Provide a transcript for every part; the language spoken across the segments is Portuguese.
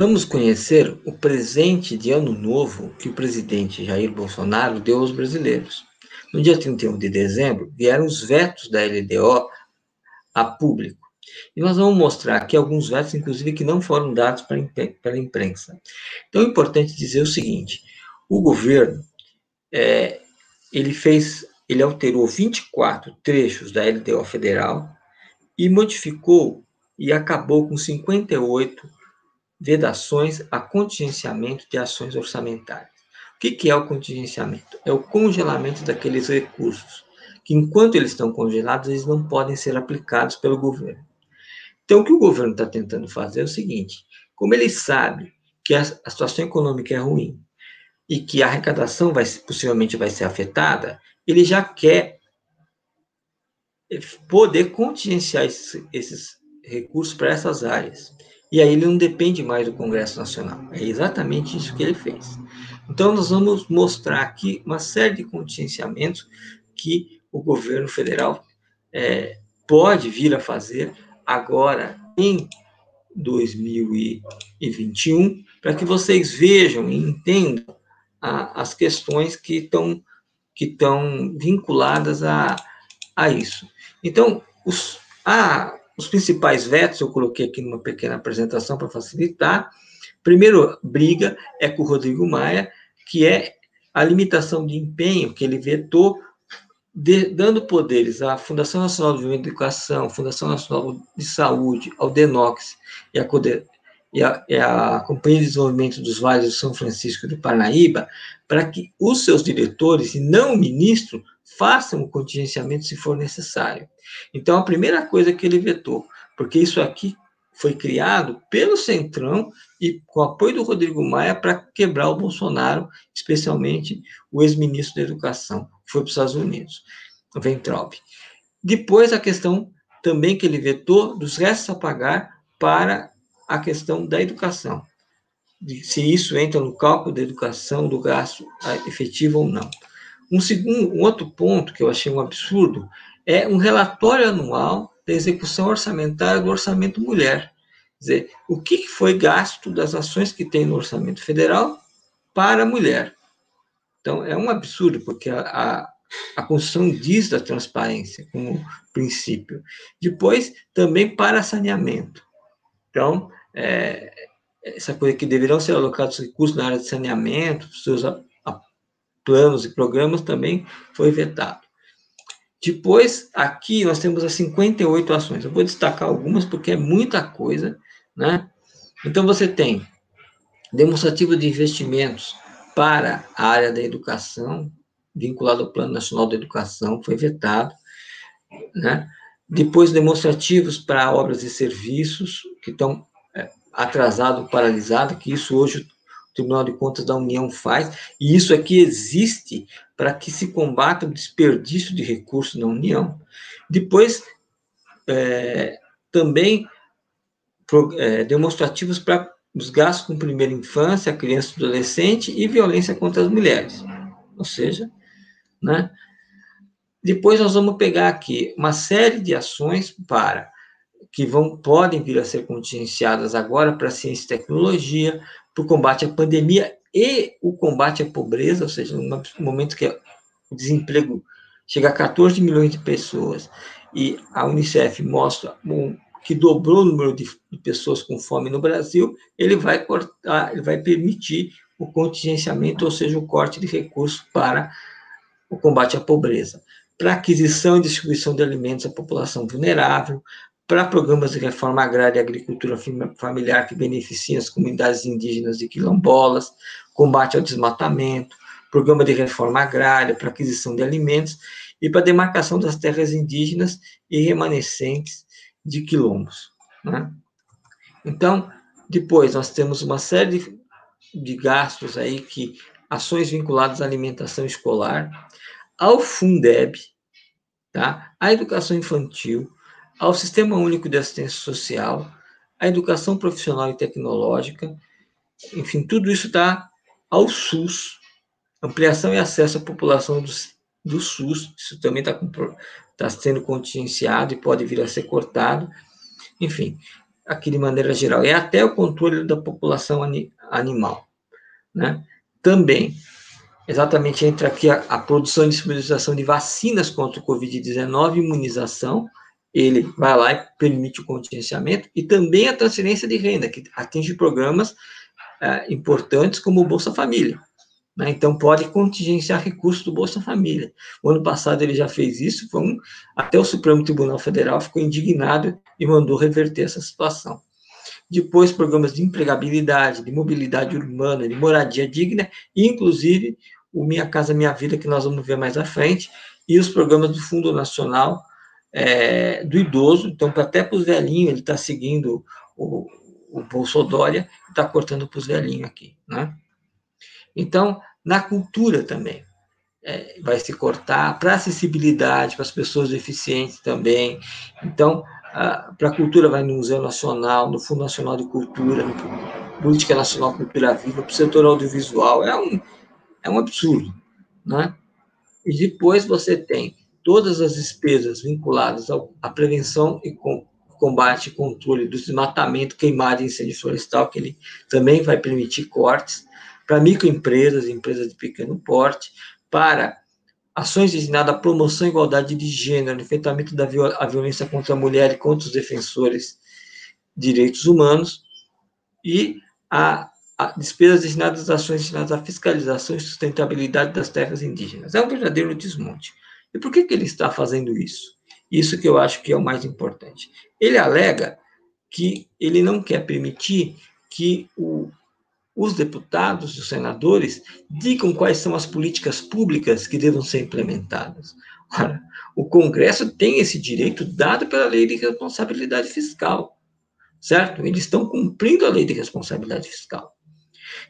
Vamos conhecer o presente de ano novo que o presidente Jair Bolsonaro deu aos brasileiros. No dia 31 de dezembro, vieram os vetos da LDO a público. E nós vamos mostrar aqui alguns vetos, inclusive, que não foram dados pela imprensa. Então, é importante dizer o seguinte, o governo, ele alterou 24 trechos da LDO federal e modificou e acabou com 58 vedações a contingenciamento de ações orçamentárias. O que é o contingenciamento? É o congelamento daqueles recursos, que enquanto eles estão congelados, eles não podem ser aplicados pelo governo. Então, o que o governo está tentando fazer é o seguinte, como ele sabe que a situação econômica é ruim e que a arrecadação possivelmente vai ser afetada, ele já quer poder contingenciar esses recursos para essas áreas. E aí ele não depende mais do Congresso Nacional. É exatamente isso que ele fez. Então, nós vamos mostrar aqui uma série de contingenciamentos que o governo federal pode vir a fazer agora em 2021, para que vocês vejam e entendam as questões que estão vinculadas a isso. Então, os principais vetos eu coloquei aqui numa pequena apresentação para facilitar. Primeiro, briga é com o Rodrigo Maia, que é a limitação de empenho que ele vetou, dando poderes à Fundação Nacional de Desenvolvimento da Educação, Fundação Nacional de Saúde, ao DENOX e à CODE, e a Companhia de Desenvolvimento dos Vales do São Francisco e do Parnaíba, para que os seus diretores, e não o ministro, façam o contingenciamento se for necessário. Então, a primeira coisa que ele vetou, porque isso aqui foi criado pelo Centrão e com o apoio do Rodrigo Maia para quebrar o Bolsonaro, especialmente o ex-ministro da Educação, que foi para os Estados Unidos, o Ventrop. Depois, a questão também que ele vetou dos restos a pagar para a questão da educação, se isso entra no cálculo da educação, do gasto efetivo ou não. Um outro ponto que eu achei um absurdo é um relatório anual da execução orçamentária do orçamento mulher. Quer dizer, o que foi gasto das ações que tem no orçamento federal para a mulher. Então, é um absurdo, porque a Constituição diz da transparência como princípio. Depois, também para saneamento. Então, essa coisa que deverão ser alocados recursos na área de saneamento, seus planos e programas também foi vetado. Depois, aqui nós temos as 58 ações. Eu vou destacar algumas porque é muita coisa, né? Então, você tem demonstrativo de investimentos para a área da educação, vinculado ao Plano Nacional da Educação, foi vetado, né? Depois, demonstrativos para obras e serviços que estão atrasados, paralisados, que isso hoje o Tribunal de Contas da União faz, e isso aqui existe para que se combata o desperdício de recursos na União. Depois, também demonstrativos para os gastos com primeira infância, criança e adolescente e violência contra as mulheres. Ou seja, né? Depois nós vamos pegar aqui uma série de ações que podem vir a ser contingenciadas agora para ciência e tecnologia, para o combate à pandemia e o combate à pobreza, ou seja, no momento que o desemprego chega a 14 milhões de pessoas e a Unicef mostra que dobrou o número de pessoas com fome no Brasil, ele vai permitir o contingenciamento, ou seja, o corte de recursos para o combate à pobreza, para aquisição e distribuição de alimentos à população vulnerável, para programas de reforma agrária e agricultura familiar que beneficiem as comunidades indígenas e quilombolas, combate ao desmatamento, programa de reforma agrária para aquisição de alimentos e para demarcação das terras indígenas e remanescentes de quilombos, né? Então, depois nós temos uma série de gastos aí, ações vinculadas à alimentação escolar, ao FUNDEB, tá? À educação infantil, ao Sistema Único de Assistência Social, à educação profissional e tecnológica, enfim, tudo isso está ao SUS, ampliação e acesso à população do SUS, isso também está sendo contingenciado e pode vir a ser cortado, enfim, aqui de maneira geral, é até o controle da população animal, né? Também, exatamente, entra aqui a produção e disponibilização de vacinas contra o COVID-19, imunização, ele vai lá e permite o contingenciamento, e também a transferência de renda, que atinge programas importantes como o Bolsa Família, né? Então, pode contingenciar recursos do Bolsa Família. O ano passado ele já fez isso, até o Supremo Tribunal Federal ficou indignado e mandou reverter essa situação. Depois, programas de empregabilidade, de mobilidade urbana, de moradia digna, inclusive o Minha Casa Minha Vida, que nós vamos ver mais à frente, e os programas do Fundo Nacional do Idoso. Então, até para os velhinhos, ele está seguindo o Bolsonaro e está cortando para os velhinhos aqui, né? Então, na cultura também, vai se cortar, para acessibilidade, para as pessoas deficientes também. Então, para a cultura vai no Museu Nacional, no Fundo Nacional de Cultura, na Política Nacional Cultura Viva, para o setor audiovisual, é um absurdo, né? E depois você tem todas as despesas vinculadas à prevenção e combate e controle do desmatamento, queimada e incêndio florestal, que ele também vai permitir cortes, para microempresas, empresas de pequeno porte, para ações destinadas à promoção e igualdade de gênero, enfrentamento da violência contra a mulher e contra os defensores de direitos humanos, e despesas destinadas às ações destinadas à fiscalização e sustentabilidade das terras indígenas. É um verdadeiro desmonte. E por que ele está fazendo isso? Isso que eu acho que é o mais importante. Ele alega que ele não quer permitir que os deputados, os senadores, digam quais são as políticas públicas que devam ser implementadas. Ora, o Congresso tem esse direito dado pela Lei de Responsabilidade Fiscal, certo? Eles estão cumprindo a Lei de Responsabilidade Fiscal.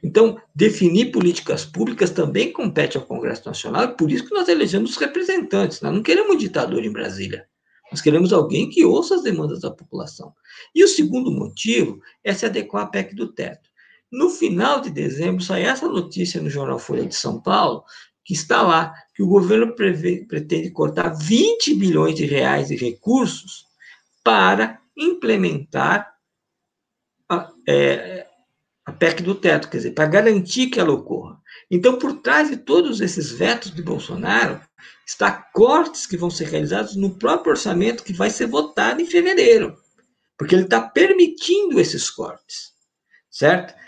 Então, definir políticas públicas também compete ao Congresso Nacional, e por isso que nós elegemos os representantes. Nós não queremos um ditador em Brasília, nós queremos alguém que ouça as demandas da população. E o segundo motivo é se adequar à PEC do Teto. No final de dezembro, sai essa notícia no jornal Folha de São Paulo, que está lá, que o governo pretende cortar 20 bilhões de reais de recursos para implementar a PEC do Teto, quer dizer, para garantir que ela ocorra. Então, por trás de todos esses vetos de Bolsonaro, está cortes que vão ser realizados no próprio orçamento que vai ser votado em fevereiro, porque ele está permitindo esses cortes, certo?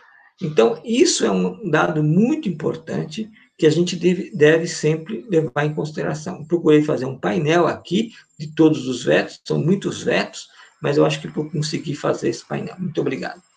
Então, isso é um dado muito importante que a gente deve sempre levar em consideração. Procurei fazer um painel aqui de todos os vetos, são muitos vetos, mas eu acho que eu consegui fazer esse painel. Muito obrigado.